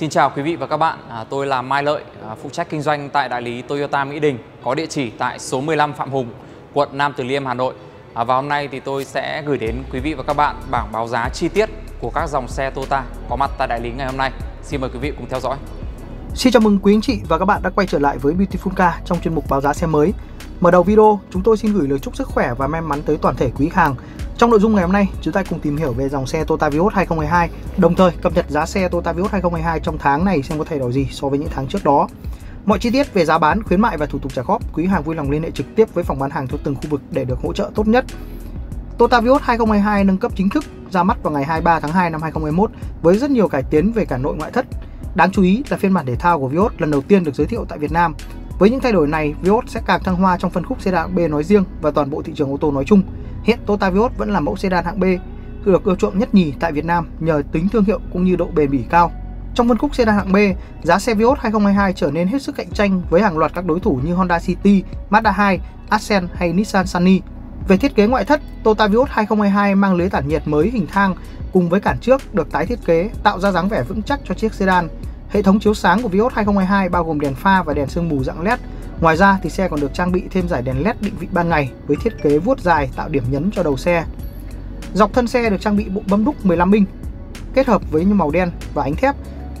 Xin chào quý vị và các bạn, tôi là Mai Lợi, phụ trách kinh doanh tại đại lý Toyota Mỹ Đình có địa chỉ tại số 15 Phạm Hùng, quận Nam Từ Liêm, Hà Nội. Và hôm nay thì tôi sẽ gửi đến quý vị và các bạn bảng báo giá chi tiết của các dòng xe Toyota có mặt tại đại lý ngày hôm nay. Xin mời quý vị cùng theo dõi. Xin chào mừng quý anh chị và các bạn đã quay trở lại với Beautiful Car trong chuyên mục báo giá xe mới. Mở đầu video, chúng tôi xin gửi lời chúc sức khỏe và may mắn tới toàn thể quý khách hàng. Trong nội dung ngày hôm nay, chúng ta cùng tìm hiểu về dòng xe Toyota Vios 2022, đồng thời cập nhật giá xe Toyota Vios 2022 trong tháng này xem có thay đổi gì so với những tháng trước đó. Mọi chi tiết về giá bán, khuyến mại và thủ tục trả góp, quý hàng vui lòng liên hệ trực tiếp với phòng bán hàng thuộc từng khu vực để được hỗ trợ tốt nhất. Toyota Vios 2022 nâng cấp chính thức ra mắt vào ngày 23 tháng 2 năm 2021 với rất nhiều cải tiến về cả nội ngoại thất. Đáng chú ý là phiên bản thể thao của Vios lần đầu tiên được giới thiệu tại Việt Nam. Với những thay đổi này, Vios sẽ càng thăng hoa trong phân khúc sedan B nói riêng và toàn bộ thị trường ô tô nói chung. Hiện Toyota Vios vẫn là mẫu sedan hạng B được ưa chuộng nhất nhì tại Việt Nam nhờ tính thương hiệu cũng như độ bền bỉ cao. Trong phân khúc sedan hạng B, giá xe Vios 2022 trở nên hết sức cạnh tranh với hàng loạt các đối thủ như Honda City, Mazda 2, Accent hay Nissan Sunny. Về thiết kế ngoại thất, Toyota Vios 2022 mang lưới tản nhiệt mới hình thang cùng với cản trước được tái thiết kế tạo ra dáng vẻ vững chắc cho chiếc sedan. Hệ thống chiếu sáng của Vios 2022 bao gồm đèn pha và đèn sương mù dạng LED. Ngoài ra thì xe còn được trang bị thêm dải đèn LED định vị ban ngày với thiết kế vuốt dài tạo điểm nhấn cho đầu xe. Dọc thân xe được trang bị bộ bấm đúc 15 inch kết hợp với màu đen và ánh thép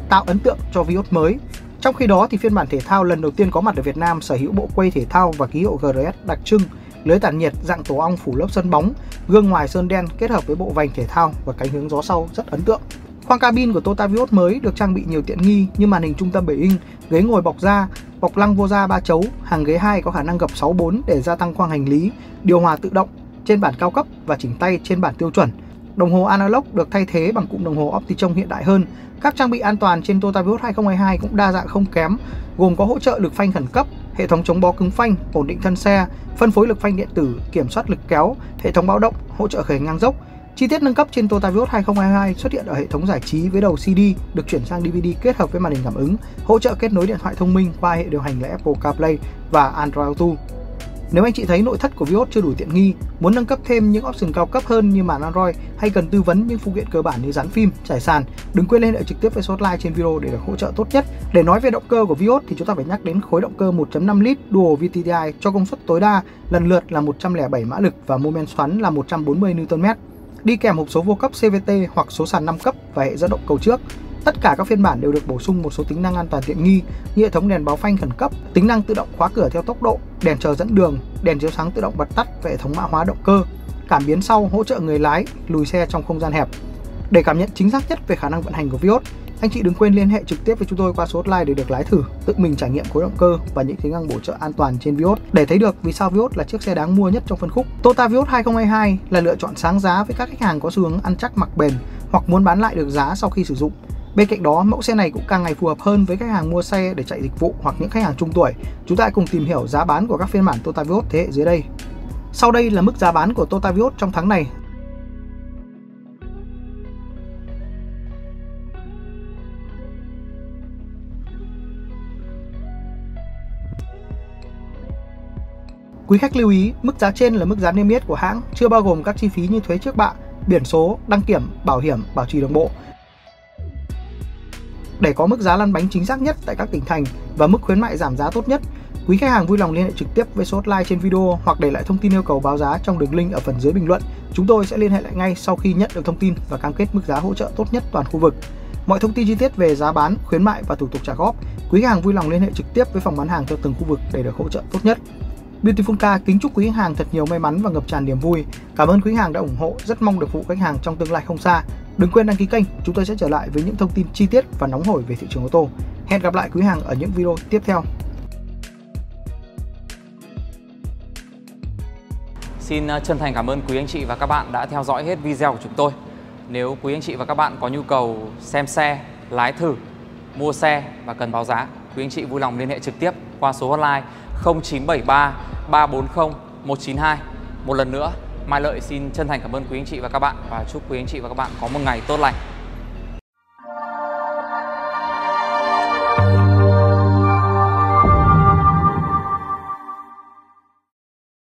tạo ấn tượng cho Vios mới. Trong khi đó thì phiên bản thể thao lần đầu tiên có mặt ở Việt Nam sở hữu bộ quay thể thao và ký hiệu GRS đặc trưng, lưới tản nhiệt dạng tổ ong phủ lớp sơn bóng, gương ngoài sơn đen kết hợp với bộ vành thể thao và cánh hướng gió sau rất ấn tượng. Khoang cabin của Toyota Vios mới được trang bị nhiều tiện nghi như màn hình trung tâm 7 inch, ghế ngồi bọc da, bọc lăng vô da 3 chấu, hàng ghế 2 có khả năng gập 6/4 để gia tăng khoang hành lý, điều hòa tự động trên bản cao cấp và chỉnh tay trên bản tiêu chuẩn. Đồng hồ analog được thay thế bằng cụm đồng hồ Optichron hiện đại hơn. Các trang bị an toàn trên Toyota Vios 2022 cũng đa dạng không kém, gồm có hỗ trợ lực phanh khẩn cấp, hệ thống chống bó cứng phanh, ổn định thân xe, phân phối lực phanh điện tử, kiểm soát lực kéo, hệ thống báo động, hỗ trợ khởi ngang dốc. Chi tiết nâng cấp trên Toyota Vios 2022 xuất hiện ở hệ thống giải trí với đầu CD được chuyển sang DVD kết hợp với màn hình cảm ứng, hỗ trợ kết nối điện thoại thông minh qua hệ điều hành là Apple CarPlay và Android Auto. Nếu anh chị thấy nội thất của Vios chưa đủ tiện nghi, muốn nâng cấp thêm những option cao cấp hơn như màn Android hay cần tư vấn những phụ kiện cơ bản như dán phim, trải sàn, đừng quên liên hệ trực tiếp với số hotline trên video để được hỗ trợ tốt nhất. Để nói về động cơ của Vios thì chúng ta phải nhắc đến khối động cơ 1.5 lít Dual VVT-i cho công suất tối đa lần lượt là 107 mã lực và mô men xoắn là 140 Nm. Đi kèm hộp số vô cấp CVT hoặc số sàn 5 cấp và hệ dẫn động cầu trước. Tất cả các phiên bản đều được bổ sung một số tính năng an toàn tiện nghi như hệ thống đèn báo phanh khẩn cấp, tính năng tự động khóa cửa theo tốc độ, đèn chờ dẫn đường, đèn chiếu sáng tự động bật tắt và hệ thống mã hóa động cơ, cảm biến sau hỗ trợ người lái lùi xe trong không gian hẹp. Để cảm nhận chính xác nhất về khả năng vận hành của Vios, anh chị đừng quên liên hệ trực tiếp với chúng tôi qua số hotline để được lái thử, tự mình trải nghiệm khối động cơ và những tính năng bổ trợ an toàn trên Vios để thấy được vì sao Vios là chiếc xe đáng mua nhất trong phân khúc. Toyota Vios 2022 là lựa chọn sáng giá với các khách hàng có xu hướng ăn chắc mặc bền hoặc muốn bán lại được giá sau khi sử dụng. Bên cạnh đó, mẫu xe này cũng càng ngày phù hợp hơn với khách hàng mua xe để chạy dịch vụ hoặc những khách hàng trung tuổi. Chúng ta hãy cùng tìm hiểu giá bán của các phiên bản Toyota Vios thế hệ dưới đây. Sau đây là mức giá bán của Toyota Vios trong tháng này. Quý khách lưu ý, mức giá trên là mức giá niêm yết của hãng, chưa bao gồm các chi phí như thuế trước bạ, biển số, đăng kiểm, bảo hiểm, bảo trì đồng bộ. Để có mức giá lăn bánh chính xác nhất tại các tỉnh thành và mức khuyến mại giảm giá tốt nhất, quý khách hàng vui lòng liên hệ trực tiếp với số hotline trên video hoặc để lại thông tin yêu cầu báo giá trong đường link ở phần dưới bình luận. Chúng tôi sẽ liên hệ lại ngay sau khi nhận được thông tin và cam kết mức giá hỗ trợ tốt nhất toàn khu vực. Mọi thông tin chi tiết về giá bán, khuyến mại và thủ tục trả góp, quý khách hàng vui lòng liên hệ trực tiếp với phòng bán hàng theo từng khu vực để được hỗ trợ tốt nhất. Beautiful Car kính chúc quý khách hàng thật nhiều may mắn và ngập tràn niềm vui. Cảm ơn quý khách hàng đã ủng hộ, rất mong được phục vụ khách hàng trong tương lai không xa. Đừng quên đăng ký kênh, chúng tôi sẽ trở lại với những thông tin chi tiết và nóng hổi về thị trường ô tô. Hẹn gặp lại quý khách hàng ở những video tiếp theo. Xin chân thành cảm ơn quý anh chị và các bạn đã theo dõi hết video của chúng tôi. Nếu quý anh chị và các bạn có nhu cầu xem xe, lái thử, mua xe và cần báo giá, quý anh chị vui lòng liên hệ trực tiếp qua số hotline 0973 340 192. Một lần nữa, Mai Lợi xin chân thành cảm ơn quý anh chị và các bạn và chúc quý anh chị và các bạn có một ngày tốt lành.